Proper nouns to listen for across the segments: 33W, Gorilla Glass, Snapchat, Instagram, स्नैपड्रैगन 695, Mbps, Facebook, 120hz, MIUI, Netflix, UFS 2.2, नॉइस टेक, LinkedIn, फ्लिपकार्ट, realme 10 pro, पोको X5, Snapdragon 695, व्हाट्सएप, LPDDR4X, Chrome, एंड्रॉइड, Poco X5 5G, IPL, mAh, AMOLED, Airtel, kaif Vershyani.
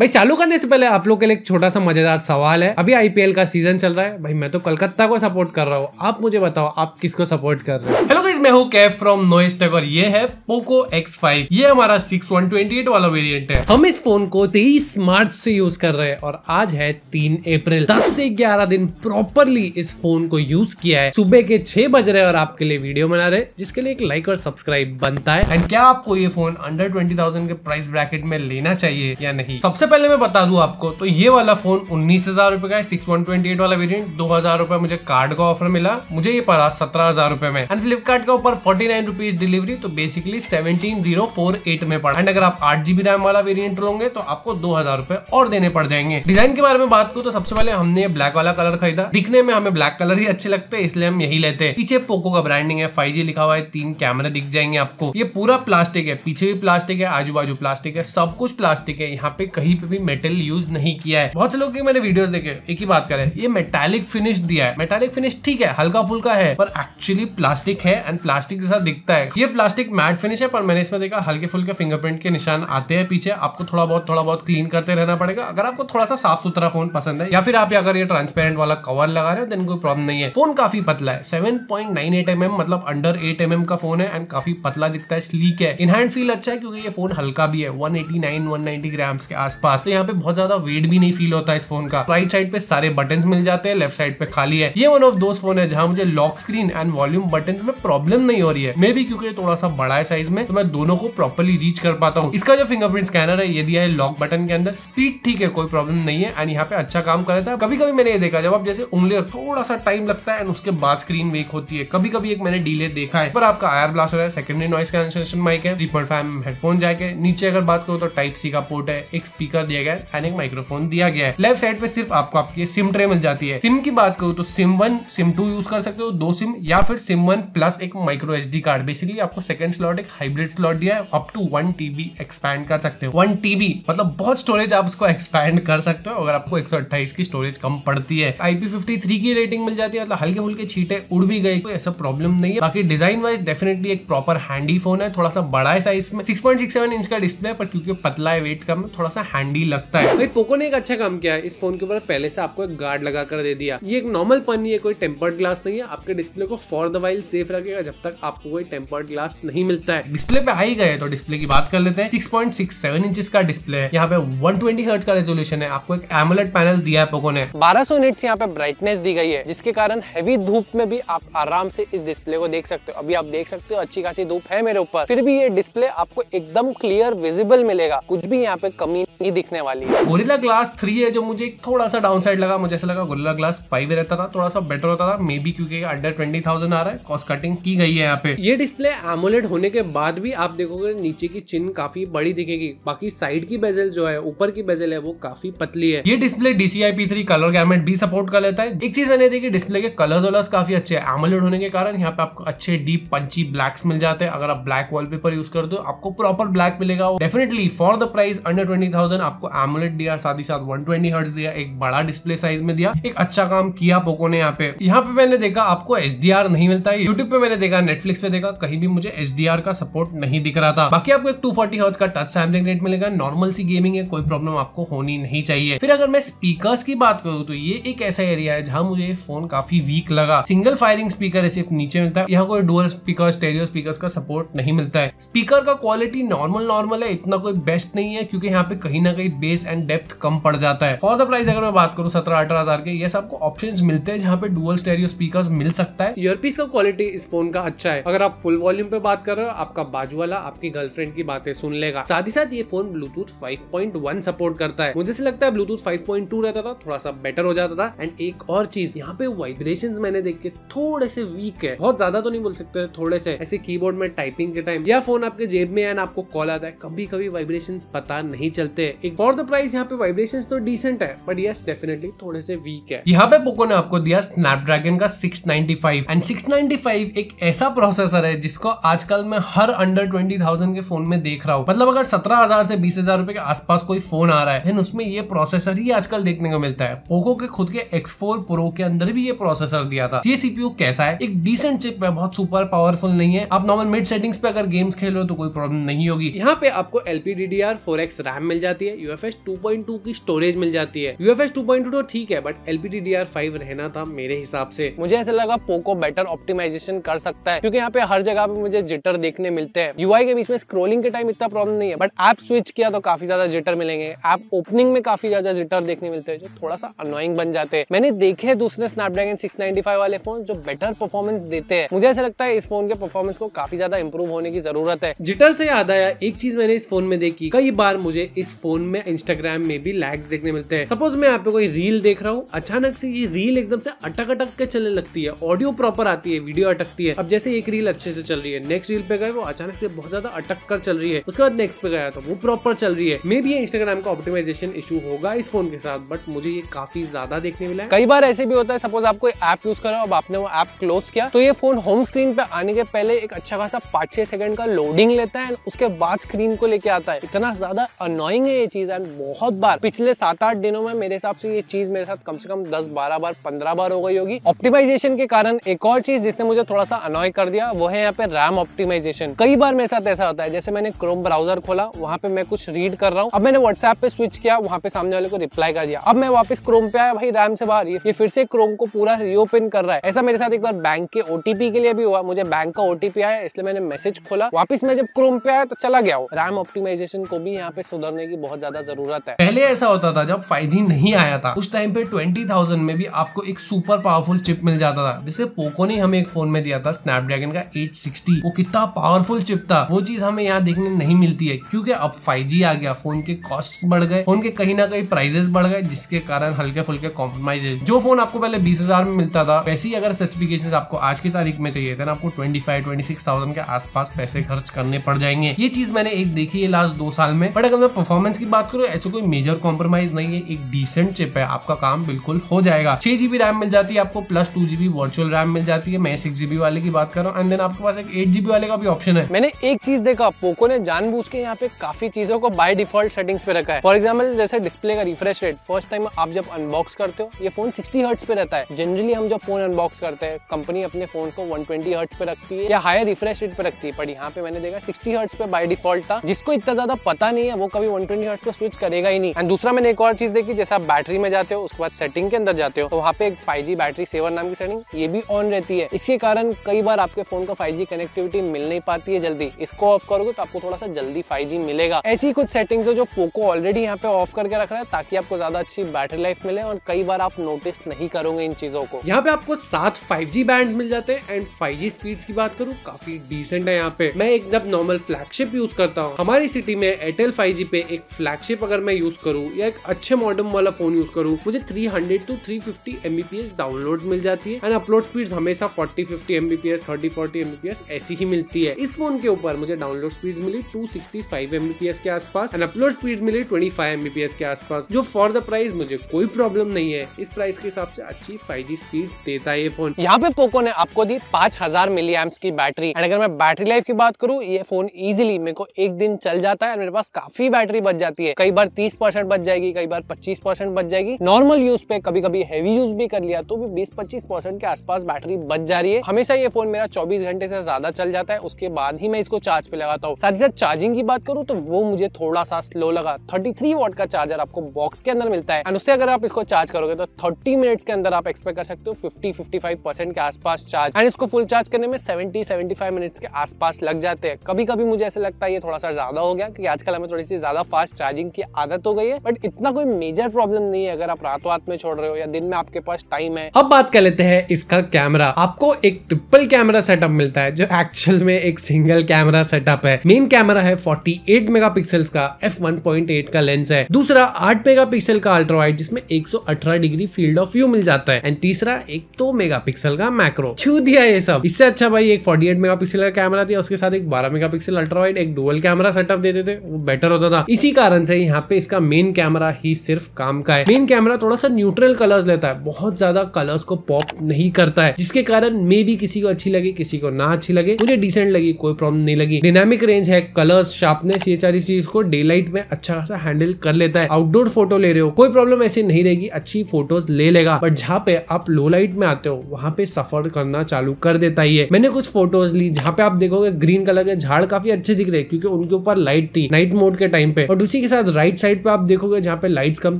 भाई चालू करने से पहले आप लोग के लिए एक छोटा सा मजेदार सवाल है। अभी आईपीएल का सीजन चल रहा है, भाई मैं तो कोलकाता को सपोर्ट कर रहा हूँ, आप मुझे बताओ आप किसको सपोर्ट कर रहे हो। हेलो गाइस, मैं हूँ कैफ फ्रॉम नॉइस टेक और ये है पोको X5। ये हमारा 6128 वाला वेरिएंट है। हम इस फोन को 23 मार्च से यूज कर रहे हैं और आज है 3 अप्रैल। 10 से 11 दिन प्रॉपरली इस फोन को यूज किया है। सुबह के 6 बज रहे और आपके लिए वीडियो बना रहे, जिसके लिए एक लाइक और सब्सक्राइब बनता है। एंड क्या आपको ये फोन अंडर 20,000 के प्राइस ब्रैकेट में लेना चाहिए या नहीं, पहले मैं बता दूं आपको। तो ये वाला फोन 19,000 रुपए का है, 6128 वाला वेरिएंट। 2,000 रुपए मुझे कार्ड का ऑफर मिला, मुझे ये पड़ा 17,000 रुपए में। एंड फ्लिपकार्ट के ऊपर 49 रुपीज डिलीवरी, तो बेसिकली 17,048 में पड़ा। एंड अगर आप 8 GB रैम वाला वेरिएंट लोगे तो आपको 2,000 रुपए और देने पड़ जाएंगे। डिजाइन के बारे में बात करूँ तो सबसे पहले हमने ये ब्लैक वाला कलर खरीदा। दिखने में हमें ब्लैक कलर ही अच्छे लगते हैं, इसलिए हम यही लेते हैं। पीछे पोको का ब्रांडिंग है, 5G लिखा हुआ है, 3 कैमरे दिख जाएंगे आपको। ये पूरा प्लास्टिक है, पीछे भी प्लास्टिक है, आजू बाजू प्लास्टिक है, सब कुछ प्लास्टिक है। यहाँ पे कहीं पे भी मेटल यूज नहीं किया है। बहुत से लोग मैंने वीडियोस देखे एक ही बात करें, ये मेटालिक फिनिश दिया है। मेटालिक फिनिश ठीक है, हल्का फुल्का है, पर एक्चुअली प्लास्टिक है एंड प्लास्टिक जैसा दिखता है। ये प्लास्टिक मैट फिनिश है, पर मैंने इसमें देखा हल्के फुल्के फिंगरप्रिंट के निशान आते हैं पीछे। आपको थोड़ा बहुत क्लीन करते रहना पड़ेगा। अगर आपको थोड़ा सा साफ सुथरा फोन पसंद है, या फिर आप अगर ये ट्रांसपेरेंट वाला कवर लगा रहे हो देन कोई प्रॉब्लम नहीं है। फोन काफी पतला है, 7.98 mm, मतलब अंडर 8 mm का फोन है एंड काफी पतला दिखता है, स्लीक है। इन हैंड फील अच्छा है क्योंकि ये फोन हल्का भी है, 189-190 ग्राम्स के आसपास। तो यहाँ पे बहुत ज्यादा वेट भी नहीं फील होता है इस फोन का। राइट साइड पे सारे बटन्स मिल जाते हैं, लेफ्ट साइड पे खाली है। ये वन ऑफ दोस फोन है जहाँ मुझे lock screen and volume buttons में प्रॉब्लम नहीं हो रही है। मे बी क्योंकि थोड़ा सा बड़ा है साइज में, तो मैं दोनों को प्रॉपर्ली रीच कर पाता हूँ। इसका जो फिंगरप्रिंट स्कैनर है ये दिया है लॉक बटन के अंदर। स्पीड ठीक है, कोई प्रॉब्लम नहीं है एंड यहाँ पे अच्छा काम कर रहा था। कभी कभी मैंने ये देखा जब आप जैसे उंगली थोड़ा सा टाइम लगता है एंड उसके बाद स्क्रीन वीक होती है। कभी कभी एक मैंने डिले देखा है। पर आपका आयर ब्लास्टर है, सेकेंडरी नॉइस कैंसलेशन माइक है, 3.5 mm हेडफोन जैक है। नीचे अगर बात करो तो टाइप सी का पोर्ट है, एक स्पीकर दिया गया है और एक माइक्रोफोन दिया गया है। लेफ्ट साइड पे सिर्फ आपको आपकी सिम ट्रे मिल जाती है। सिम की बात करूं तो सिम 1, सिम 2 यूज कर सकते हो, 2 सिम, या फिर सिम 1 प्लस एक माइक्रो एसडी कार्ड। बेसिकली आपको सेकंड स्लॉट एक हाइब्रिड स्लॉट दिया है, अप टू 1 TB एक्सपैंड कर सकते हो। 1 TB मतलब बहुत स्टोरेज आप उसको एक्सपैंड कर सकते हो अगर आपको 128 की स्टोरेज कम पड़ती है। IP53 की रेटिंग मिल जाती है, मतलब हल्के फुल्के छीटे उड़ भी गए तो ऐसा प्रॉब्लम नहीं है। बाकी डिजाइन वाइज डेफिनेटली एक प्रॉपर हैंडी फोन है। थोड़ा सा बड़ा है साइज में, 6.67 इंच का डिस्प्ले, पर क्योंकि पतला है, वेट कम, थोड़ा सा हैंडी लगता है। भाई पोको ने एक अच्छा काम किया है, इस फोन के ऊपर पहले से आपको एक गार्ड लगा कर दे दिया। ये एक नॉर्मल पन, ये कोई टेम्पर्ड ग्लास नहीं है। आपके डिस्प्ले को फॉर द वाइल सेफ रखेगा जब तक आपको कोई टेम्पर्ड ग्लास नहीं मिलता है। डिस्प्ले पे आई गए तो डिस्प्ले की बात कर लेते हैं। 6.67 इंच का डिस्प्ले है, यहाँ पे 120 हर्ट्ज का रेजोल्यूशन है। आपको एक AMOLED पैनल दिया है पोको ने, 1200 निट्स यहाँ पे ब्राइटनेस दी गई है, जिसके कारण हैवी धूप में भी आप आराम से इस डिस्प्ले को देख सकते हो। अभी आप देख सकते हो अच्छी खासी धूप है मेरे ऊपर, फिर भी ये डिस्प्ले आपको एकदम क्लियर विजिबल मिलेगा, कुछ भी यहाँ पे कमी नहीं दिखने वाली है। गोरिल्ला ग्लास 3 है जो मुझे थोड़ा सा डाउन साइड लगा। मुझे ऐसा लगा गोरिल्ला ग्लास 5 रहता था थोड़ा सा बेटर होता था। मे बी क्योंकि अंडर 20,000 आ रहा है, कॉस्ट कटिंग की गई है यहाँ पे। ये डिस्प्ले AMOLED होने के बाद भी आप देखोगे नीचे की चिन काफी बड़ी दिखेगी, बाकी साइड की बेजल जो है, ऊपर की बेजल है, वो काफी पतली है। ये display DCI P3 colour gamut भी सपोर्ट कर लेता है। एक चीज मैंने देखी, डिस्प्ले के कलर्स काफी अच्छे है। AMOLED होने के कारण यहाँ पे आपको अच्छे डीप पंची ब्लैक्स मिल जाते हैं। अगर आप ब्लैक वॉलपेपर यूज कर दो आपको प्रॉपर ब्लैक मिलेगा। Definitely for the price under 20,000 आपको AMOLED दिया, साथ ही साथ 120 हर्ट्ज दिया, एक बड़ा डिस्प्ले साइज में दिया। एक अच्छा काम किया पोको ने यहाँ पे। यहाँ पे मैंने देखा आपको HDR नहीं मिलता है। YouTube पे मैंने देखा, Netflix पे देखा, कहीं भी मुझे HDR का सपोर्ट नहीं दिख रहा था। बाकी आपको एक 240 हर्ट्ज का टच सैंपलिंग रेट मिलेगा, नॉर्मल सी गेमिंग है, कोई प्रॉब्लम आपको होनी नहीं चाहिए। फिर अगर मैं स्पीकर्स की बात करूँ तो ये एक ऐसा एरिया है जहाँ मुझे फोन काफी वीक लगा। सिंगल फायरिंग स्पीकर सिर्फ नीचे मिलता है, यहाँ कोई डुअल स्पीकर, स्टेरियो स्पीकर का सपोर्ट नहीं मिलता है। स्पीकर का क्वालिटी नॉर्मल है, इतना कोई बेस्ट नहीं है क्योंकि यहाँ पे कहीं ना कहीं बेस एंड डेप्थ कम पड़ जाता है। फॉर द प्राइस अगर मैं बात करूँ 17-18 हजार के, ये सबको ऑप्शंस मिलते हैं जहाँ पे डुअल स्टेरियो स्पीकर्स मिल सकता है। ईयरपीस का क्वालिटी इस फोन का अच्छा है। अगर आप फुल वॉल्यूम पे बात कर रहे हो आपका बाजू वाला आपकी गर्लफ्रेंड की बातें सुन लेगा। साथ ही साथ ये फोन ब्लूटूथ 5.1 सपोर्ट करता है। मुझे से लगता है ब्लूटूथ 5.2 रहता था थोड़ा सा बेटर हो जाता था। एंड एक और चीज, यहाँ पे वाइब्रेशन मैंने देख के थोड़े से वीक है, बहुत ज्यादा तो नहीं बोल सकते, थोड़े से ऐसे कीबोर्ड में टाइपिंग के टाइम या फोन आपके जेब में है ना आपको कॉल आता है, कभी कभी वाइब्रेशंस पता नहीं चलते। एक फॉर द प्राइस यहाँ पे वाइब्रेशंस तो डिसेंट है, बट यस डेफिनेटली थोड़े से वीक है। यहाँ पे पोको ने आपको दिया स्नैपड्रैगन का 695 एंड 695 एक ऐसा प्रोसेसर है जिसको आजकल मैं हर अंडर 20,000 के फोन में देख रहा हूँ। मतलब अगर 17,000 से 20,000 रुपए के आसपास कोई फोन आ रहा है देन उसमें ये प्रोसेसर ही आजकल देखने को मिलता है। पोको के खुद के X4 Pro के अंदर भी ये प्रोसेसर दिया था। ये सीपीयू कैसा है, एक डिसेंट चिप है, बहुत सुपर पावरफुल नहीं है। आप नॉर्मल मिड सेटिंग्स पे अगर गेम्स खेल रहे हो तो कोई प्रॉब्लम नहीं होगी। यहाँ पे आपको LPDDR4X रैम मिल जाती है, UFS 2.2 की स्टोरेज मिल जाती है। UFS 2.2 तो ठीक है बट LPDDR5 रहना था मेरे हिसाब से। मुझे ऐसा लगा पोको बेटर ऑप्टिमाइजेशन कर सकता है क्योंकि यहाँ पे हर जगह पे मुझे जिटर देखने मिलते हैं। यूआई के बीच में स्क्रोलिंग के टाइम इतना प्रॉब्लम नहीं है बट ऐप स्विच किया तो काफी ज्यादा जिटर मिलेंगे। ऐप ओपनिंग में काफी ज्यादा जिटर देखने मिलते हैं जो थोड़ा सा अनोइंग बन जाते हैं। मैंने देखे दूसरे स्नैपड्रैगन 695 वाले फोन जो बेटर परफॉर्मेंस देते हैं। मुझे ऐसा लगता है इस फोन के परफॉर्मेंस को काफी ज्यादा इंप्रूव होने की जरूरत है। जिटर से याद आया, एक चीज मैंने इस फोन में देखी, कई बार मुझे इस फोन में इंस्टाग्राम में भी लैग्स देखने मिलते हैं। सपोज मैं यहाँ पे कोई रील देख रहा हूँ, अचानक से ये रील एकदम से अटक अटक के चलने लगती है। ऑडियो प्रॉपर आती है, वीडियो अटकती है। अब जैसे एक रील अच्छे से चल रही है, नेक्स्ट रील पे गए वो अचानक से बहुत ज्यादा अटक कर चल रही है, उसके बाद नेक्स्ट पे गया तो वो प्रॉपर चल रही है। मे बी इंस्टाग्राम का ऑप्टिमाइजेशन इशू होगा इस फोन के साथ बट मुझे ये काफी ज्यादा देखने मिला है। कई बार ऐसे भी होता है, सपोज आप कोई ऐप यूज कर रहे हो, अब आपने वो ऐप क्लोज किया तो ये फोन होम स्क्रीन पे आने के पहले एक अच्छा खासा 5-6 सेकंड का लोडिंग लेता है, उसके बाद स्क्रीन को लेके आता है। इतना ज्यादा अनोइंग है ये चीज। एंड बहुत बार पिछले 7-8 दिनों में मेरे हिसाब से ये चीज मेरे साथ कम से कम 10-12 बार 15 बार हो गई होगी ऑप्टिमाइजेशन के कारण। एक और चीज जिसने मुझे थोड़ा सा अनोय कर दिया वो है यहाँ पे रैम ऑप्टिमाइजेशन। कई बार मेरे साथ ऐसा होता है, जैसे मैंने क्रोम ब्राउजर खोला, वहाँ पे मैं कुछ रीड कर रहा हूँ, अब मैंने व्हाट्सएप पे स्विच किया, वहाँ पे सामने वाले को रिप्लाई कर दिया, अब मैं वापस क्रोम पे आया, भाई रैम से बाहर, ये फिर से क्रोम को पूरा रीओपन कर रहा है। ऐसा मेरे साथ एक बार बैंक के OTP के लिए भी हुआ। मुझे बैंक का OTP आया इसलिए मैंने मैसेज खोला, वापस मैं जब क्रोम पे आया तो चला गया। रैम ऑप्टिमाइजेशन को भी यहाँ पे सुधरने की बहुत ज्यादा जरूरत है। पहले ऐसा होता था जब 5G नहीं आया था उस टाइम पे 20,000 में भी आपको एक सुपर पावरफुल चिप मिल जाता था, जिसे पोको ने हमें एक फोन में दिया था, स्नैपड्रैगन का 860। वो कितना पावरफुल चिप था, वो चीज हमें यहाँ देखने नहीं मिलती है क्योंकि अब 5G आ गया, फोन के कॉस्ट बढ़ गए, फोन के कहीं ना कहीं प्राइजेस बढ़ गए, जिसके कारण हल्के फुल्के कॉम्प्रोमाइज। जो फोन आपको पहले 20,000 में मिलता था, वैसे ही अगर स्पेसिफिकेशंस आपको आज की तारीख में चाहिए था ना, आपको 25-26,000 के आसपास पैसे खर्च करने पड़ जाएंगे। ये चीज मैंने एक देखी है लास्ट 2 साल में। बट अगर मैं परफॉर्मेंस की बात करूँ, ऐसे कोई मेजर कॉम्प्रोमाइज नहीं है, एक डिसेंट चिप है, आपका काम बिल्कुल हो जाएगा। 6GB रैम मिल जाती है आपको, प्लस 2GB वर्चुअल रैम मिल जाती है, मैं 6GB वाले की बात कर रहा हूँ। एंड देन आपके पास एक 8GB वाले का भी ऑप्शन है। मैंने एक चीज देखा, पोको ने जानबूझ के यहाँ पे काफी चीजों को बाय डिफॉल्ट सेटिंग्स पे रखा है। फॉर एग्जाम्पल जैसे डिस्प्ले का रिफ्रेश रेट, फर्स्ट टाइम आप जब अनबॉक्स करते हो ये फोन 60 हर्ट्ज पे रहता है। जनरली हम जब फोन अनबॉक्स करते हैं कंपनी अपने फोन को 120 हर्ट्ज पे रखती है या हायर रिफ्रेश रेट पे रखती है, पर यहाँ पे मैंने देखा 60 हर्ट्ज पे बाय डिफॉल्ट था। जिसको इतना ज्यादा पता नहीं है वो कभी 120 हर्ट्ज पे स्विच करेगा ही नहीं। एंड दूसरा मैंने एक और चीज देखी, जैसे आप बैटरी में जाते हो उसके बाद सेटिंग के अंदर जाते हो तो वहाँ पे एक 5G बैटरी सेवर नाम की सेटिंग ये भी ऑन रहती है। इसके कारण कई बार आपके फोन को 5G कनेक्टिविटी मिल नहीं पाती है जल्दी। इसको ऑफ करोगे तो आपको थोड़ा सा जल्दी 5G मिलेगा। ऐसी कुछ सेटिंग्स है जो पोको ऑलरेडी यहाँ पे ऑफ करके रख रहा है ताकि आपको ज्यादा अच्छी बैटरी लाइफ मिले और कई बार आप नोटिस नहीं करोगे इन चीजों को। यहाँ पे आपको 7 5G बैंड मिल जाते हैं। एंड 5G स्पीड्स की बात करूँ, काफी डिसेंट है। यहाँ पे मैं एक जब नॉर्मल फ्लैगशिप यूज करता हूँ, हमारी सिटी में एयरटेल 5G पे एक फ्लैगशिप अगर मैं यूज करूँ या एक अच्छे मॉडम वाला फोन यूज करूँ, मुझे 300 to 350 MBPS डाउनलोड मिल जाती है। एंड अपलोड स्पीड हमेशा 40-50 MBPS, 30-40 MBPS ऐसी ही मिलती है। इस फोन के ऊपर मुझे डाउनलोड स्पीड मिली 265 MBPS के आसपास एंड अपलोड स्पीड मिली 25 MBPS के आसपास, जो फॉर द प्राइस मुझे कोई प्रॉब्लम नहीं है। इस प्राइस के हिसाब से अच्छी 5G स्पीड देता है ये फोन। यहाँ पे पोको ने आपको दी 5000 mAh की बैटरी। एंड अगर मैं बैटरी लाइफ की बात करूँ, ये फोन इजिली मेरे को एक दिन चल जाता है। मेरे पास काफी बैटरी बच जाती है, कई बार 30% बच जाएगी, कई बार 25% बच जाएगी। नॉर्मल यूज पे कभी कभी हैवी यूज भी कर लिया तो भी 20-25% के आसपास बैटरी बच जा रही है। हमेशा ये फोन मेरा 24 घंटे से ज्यादा चल जाता है, उसके बाद ही मैं इसको चार्ज पे लगाता हूँ। साथ ही साथ चार्जिंग की बात करूँ तो वो मुझे थोड़ा सा स्लो लगा। 33 वाट का चार्जर आपको बॉक्स के अंदर मिलता है एंड उससे अगर आप इसको चार्ज करोगे तो 30 मिनट्स के अंदर आप एक्सपेक्ट कर सकते हो 50-55% के आसपास चार्ज। एंड इसको फुल चार्ज करने में 70-75 मिनट्स के आसपास लग जाते हैं। कभी कभी मुझे ऐसा लगता है ये थोड़ा सा ज्यादा हो गया क्योंकि आजकल हमें थोड़ी सी ज्यादा फास्ट चार्जिंग की आदत हो गई है। बट इतना कोई मेजर प्रॉब्लम नहीं है अगर आप रातों रात में छोड़ रहे हो या दिन में आपके पास टाइम है। अब बात कर लेते हैं इसका कैमरा। आपको एक ट्रिपल कैमरा सेटअप मिलता है जो एक्चुअल में एक सिंगल कैमरा सेटअप है। मेन कैमरा है 48 मेगापिक्सल्स का, f1.8 का लेंस है। दूसरा 8 मेगापिक्सल का अल्ट्रा वाइड जिसमें 118 डिग्री फील्ड ऑफ व्यू मिल जाता है। एंड तीसरा एक 2 मेगापिक्सल का मैक्रो। क्यों दिया ये सब? इससे अच्छा भाई एक 48 मेगापिक्सल का कैमरा दिया, उसके साथ एक 12 मेगापिक्सल अल्ट्रा वाइड, एक डुअल कैमरा सेटअप दे देते वो बेटर होता था। इसी कारण से यहाँ पे इसका मेन कैमरा ही सिर्फ काम का है। मेन कैमरा थोड़ा सा न्यूट्रल कलर्स लेता है, बहुत ज्यादा कलर्स को पॉप नहीं करता है, जिसके कारण मे भी किसी को अच्छी लगी, किसी को ना अच्छी लगे, मुझे डिसेंट लगी, कोई प्रॉब्लम नहीं लगी। डायनामिक रेंज है, कलर्स, शार्पनेस, ये सारी चीज को डे लाइट में अच्छा खासा हैंडल कर लेता है। आउटडोर फोटो ले रहे हो कोई प्रॉब्लम ऐसी नहीं रहेगी, अच्छी फोटोज ले लेगा। बट जहाँ पे आप लो लाइट में आते हो वहाँ पे सफर करना चालू कर देता है। मैंने कुछ फोटोज ली जहाँ पे आप देखोगे ग्रीन कलर के झाड़ काफी अच्छे दिख रहे हैं क्योंकि उनके ऊपर लाइट थी नाइट मोड के टाइम पे। और उसी के साथ राइट साइड पे आप देखोगे जहाँ पे लाइट्स कम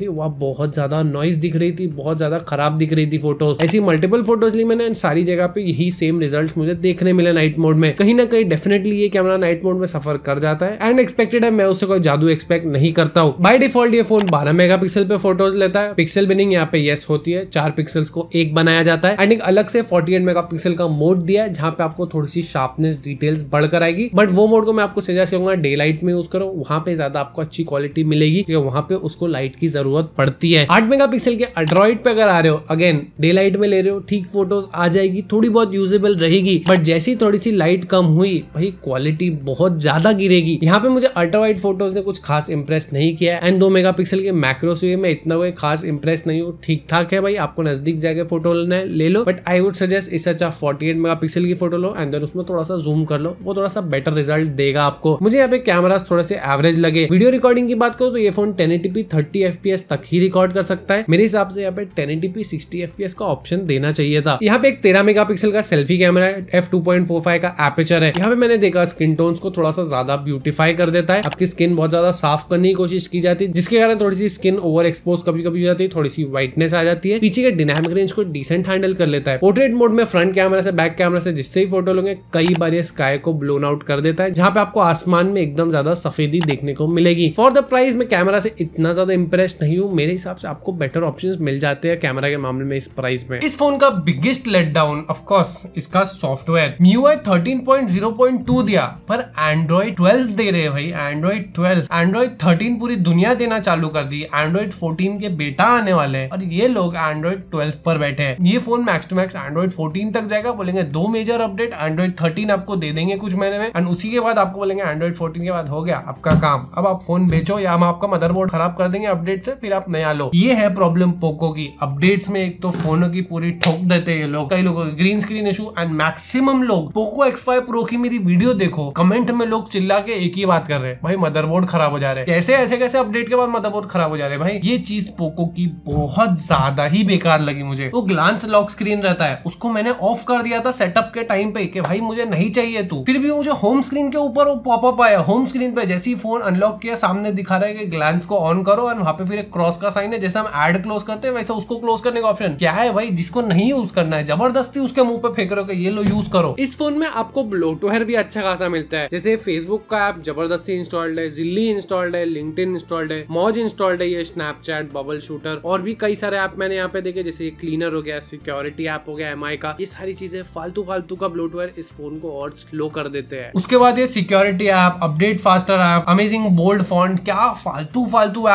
थी वहाँ बहुत ज्यादा नॉइज दिख रही थी, बहुत ज्यादा खराब दिख रही थी फोटोज। ऐसी मल्टीपल फोटोज ली मैंने, सारी जगह पे यही सेम रिजल्ट मुझे देखने मिले नाइट मोड में। कहीं ना कहीं डेफिनेटली ये कैमरा नाइट मोड में सफर कर जाता है, एंड एक्सपेक्टेड है। मैं उससे कोई जादू एक्सपेक्ट नहीं करता हूँ। बाय डिफॉल्ट ये फोन 12 मेगापिक्सल पे फोटोज लेता है। पिक्सल बिनिंग यहाँ पे यस होती है, 4 पिक्सल्स को एक बनाया जाता है, एंड एक अलग से 48 मेगापिक्सल का मोड दिया है जहाँ पे आपको थोड़ी सी शार्पनेस डिटेल्स बढ़कर आएगी। बट वो मोड को मैं आपको सजेस्ट करूंगा डे लाइट में यूज करो, वहाँ पे ज्यादा आपको अच्छी क्वालिटी मिलेगी क्योंकि वहाँ पे उसको लाइट की जरूरत पड़ती है। 8 मेगापिक्सल के अल्ट्रावाइड पे अगर आ रहे हो, अगेन डे लाइट में ले रहे हो, ठीक फोटोज आ जाएगी, थोड़ी बहुत यूजेबल रहेगी। बट जैसी थोड़ी सी लाइट कम हुई भाई क्वालिटी बहुत ज्यादा गिरेगी। यहाँ पे मुझे अल्ट्रावाइड फोटोज ने कुछ खास इंप्रेस नहीं किया, एंड 2 मेगापिक्सल के मैक्रो से मैं इतना कोई खास इंप्रेस नहीं हूँ। ठीक ठाक है भाई, आपको नजदीक जाके फोटो लेना है ले लो, बट आई वुड सजेस्ट इससे अच्छा 48 मेगापिक्सल की फोटो लो एंड देन उसमें थोड़ा सा जूम कर लो, वो थोड़ा सा बेटर रिजल्ट देगा आपको। मुझे यहाँ पे कैमरास थोड़े से एवरेज लगे। वीडियो रिकॉर्डिंग की बात करो तो ये फोन 1080p 30fps तक ही रिकॉर्ड कर सकता है। मेरे हिसाब से यहाँ पे 1080p 60fps का ऑप्शन देना चाहिए था। यहाँ पे एक 13 मेगापिक्सल का सेल्फी कैमरा है, f2.45 का एपर्चर है। यहाँ पे मैंने देखा स्किन टोन्स को थोड़ा सा ज्यादा ब्यूटीफाई कर देता है, आपकी स्किन बहुत ज्यादा साफ करने की कोशिश की जाती है जिसके कारण थोड़ी सी स्किन ओवर एक्सपोज कभी कभी हो जाती है, थोड़ी सी व्हाइटनेस आ जाती है। पीछे के डायनामिक रेंज को डिसेंट हैंडल कर लेता है। पोर्ट्रेट मोड में फ्रंट कैमरा से, बैक कैमरा से, जिससे ही फोटो लोगे कई बार ये स्काई को ब्लोन आउट कर देता है जहाँ पे आपको आसमान में एकदम ज्यादा सफेदी देखने को मिलेगी। फॉर द प्राइस में कैमरा से इतना ज्यादा इंप्रेस नहीं हूँ। मेरे हिसाब से आपको बेटर ऑप्शंस मिल जाते हैं कैमरा के मामले में इस प्राइस में। इस फोन का biggest let down of course इसका सॉफ्टवेयर। MIUI 13.0.2 दिया पर एंड्रॉइड 12 दे रहे भाई, एंड्रॉइड 12, एंड्रॉइड 13 पूरी दुनिया देना चालू कर दी। एंड्रॉइड 14 के बेटा आने वाले हैं और ये लोग एंड्रॉइड 12 पर बैठे हैं। ये phone max to max एंड्रॉइड 14 तक जाएगा, बोलेंगे 2 मेजर अपडेट, एंड्रॉइड 13 आपको दे देंगे कुछ महीने में, एंड उसी के बाद आपको बोलेंगे एंड्रॉइड 14 के बाद हो गया आपका काम, अब आप फोन बेचो या हम आपका मदरबोर्ड खराब कर देंगे अपडेट से, फिर आप नया लो। ये है प्रॉब्लम पोको की अपडेट्स में। एक तो फोनों की पूरी ठोक देते हैं ये लोग, कई लोगों को green screen issue, and maximum लोग पोको X5 Pro की मेरी वीडियो देखो, कमेंट में लोग चिल्ला के एक ही बात कर रहे हैं भाई मदरबोर्ड खराब हो जा रहे हैं, कैसे ऐसे कैसे अपडेट के बाद मदरबोर्ड खराब हो जा रहे हैं। भाई ये चीज पोको की बहुत ज्यादा ही बेकार लगी मुझे। वो ग्लांस लॉक स्क्रीन रहता है उसको मैंने ऑफ कर दिया था सेटअप के टाइम पे कि भाई मुझे नहीं चाहिए तू, फिर भी मुझे होम स्क्रीन के ऊपर वो पॉपअप आया। होम स्क्रीन पे जैसे ही फोन अनलॉक किया सामने दिखा रहा है कि ग्लांस को ऑन करो एंड वहाँ पे फिर एक क्रॉस का साइन है, जैसे हम ऐड क्लोज करते हैं वैसे उसको क्लोज करने का ऑप्शन। क्या है भाई, जिसको नहीं यूज करना है जबरदस्ती उसके मुंह पे फेंक रहे हो ये लो यूज करो। इस फोन में आपको ब्लोटवेयर भी अच्छा खासा मिलता है, जैसे फेसबुक का ऐप जबरदस्ती इंस्टॉल्ड है, जिल्ली इंस्टॉल्ड है, लिंक्डइन इंस्टॉल्ड है, मौज इंस्टॉल्ड है, ये स्नैपचैट, बबल शूटर और भी कई सारे ऐप मैंने यहाँ पे देखे, जैसे क्लीनर हो गया, सिक्योरिटी ऐप हो गया MI का। ये सारी चीजें फालतू का ब्लोटवेयर इस फोन को और स्लो कर देते हैं। उसके बाद ये security app, update faster app, amazing bold font, क्या फालतू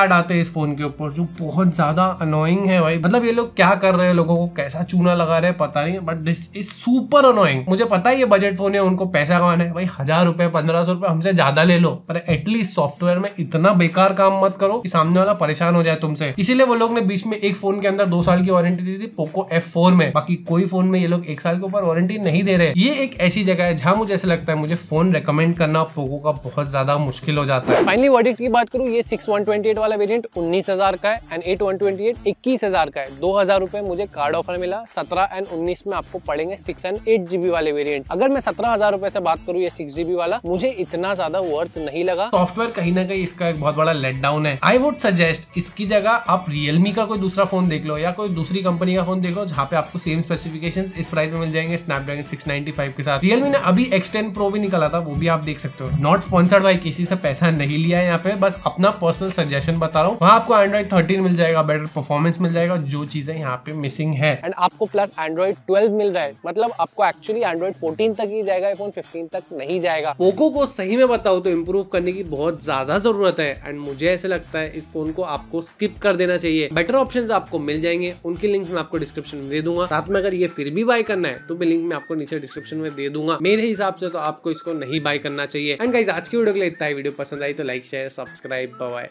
ऐड आते हैं इस फोन के ऊपर जो बहुत ज्यादा अनोइंग है भाई। मतलब ये लोग क्या कर रहे हैं, लोगों को कैसा चूना लगा रहे हैं पता नहीं, but this is super annoying. मुझे पता है ये बजट फोन है, उनको पैसा कमाना है भाई, 1000 रुपए 1500 रुपए हमसे ज्यादा ले लो, पर एटलीस्ट सॉफ्टवेयर में इतना बेकार काम मत करो कि सामने वाला परेशान हो जाए तुमसे। इसीलिए वो लोग ने बीच में एक फोन के अंदर 2 साल की वारंटी दी थी पोको F4 में, बाकी कोई फोन में ये लोग 1 साल के ऊपर वारंटी नहीं दे रहे। ये एक ऐसी जगह है जहाँ मुझे ऐसा लगता है मुझे फोन रेकमेंड करना पोको का बहुत ज्यादा मुश्किल हो जाता है। फाइनली वर्डिक्ट की बात करूँ, ये 6128 वाला वेरियंट 19,000 का है एंड 8128 21,000 का है। 2,000 रुपए मुझे कार्ड ऑफर मिला। 17 एंड 19 में आपको पड़ेंगे 6 एंड 8 GB वाले वेरिएंट। अगर मैं 17,000 रुपए से बात करूँ ये 6 GB वाला, मुझे इतना ज्यादा वर्थ नहीं लगा। सॉफ्टवेयर कहीं ना कहीं इसका एक बहुत बड़ा लेट डाउन है। आई वुड सजेस्ट इसकी जगह आप Realme का कोई दूसरा फोन देख लो या कोई दूसरी कंपनी का फोन देख लो जहाँ पे आपको सेम स्पेसिफिकेशंस इस प्राइस में मिल जाएंगे स्नैपड्रैगन 695 के साथ। Realme ने अभी X10 Pro भी निकाला था, वो भी आप देख सकते हो। नॉट स्पॉन्सर्ड बाई, किसी से पैसा नहीं लिया है यहाँ पे, बस अपना पर्सनल सजेशन बता रहा हूँ। वहाँ आपको एंड्रॉइड 13 मिल जाएगा, बेटर परफॉर्मेंस मिल जाएगा, जो चीजें यहाँ पे मिसिंग है, एंड आपको प्लस एंड्रॉइड 12 मिल रहा है। मतलब आपको एक्चुअली एंड्रॉइड 14 तक ही जाएगा, iPhone 15 तक नहीं जाएगा। पोको को सही में बताऊं तो इम्प्रूव करने की बहुत ज्यादा जरूरत है, एंड मुझे ऐसे लगता है इस फोन को आपको स्किप कर देना चाहिए। बेटर ऑप्शंस आपको मिल जाएंगे, उनकी लिंक्स मैं आपको डिस्क्रिप्शन में दे दूंगा। साथ में अगर ये फिर भी बाय करना है तो मैं लिंक में आपको नीचे डिस्क्रिप्शन में दे दूंगा। मेरे हिसाब से तो आपको इसको नहीं बाय करना चाहिए। एंड गाइस आज की वीडियो के लिए इतना ही। वीडियो पसंद आई तो लाइक, शेयर, सब्सक्राइब, बाय।